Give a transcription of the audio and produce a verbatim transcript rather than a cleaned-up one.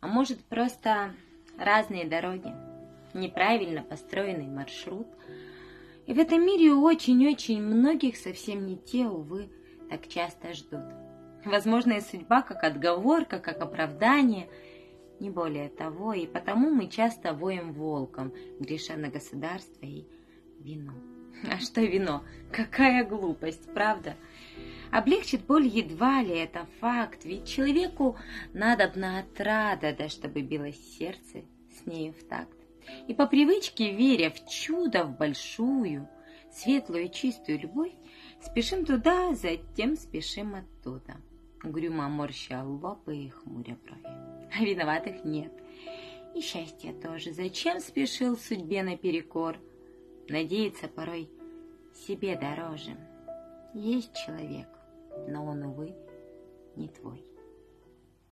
а может просто разные дороги, неправильно построенный маршрут. И в этом мире очень-очень многих совсем не те, увы, так часто ждут. Возможно, и судьба как отговорка, как оправдание, не более того, и потому мы часто воем волком, греша на государство и вино. А что вино? Какая глупость, правда? Облегчит боль едва ли это факт, ведь человеку надобна отрада, да чтобы билось сердце с нею в такт. И по привычке, веря в чудо, в большую, светлую и чистую любовь, спешим туда, затем спешим оттуда, угрюмо морща лоб и хмуря брови. А виноватых нет. И счастья тоже. Зачем спешил судьбе наперекор? Надеяться порой себе дороже. Есть человек, но он, увы, не твой.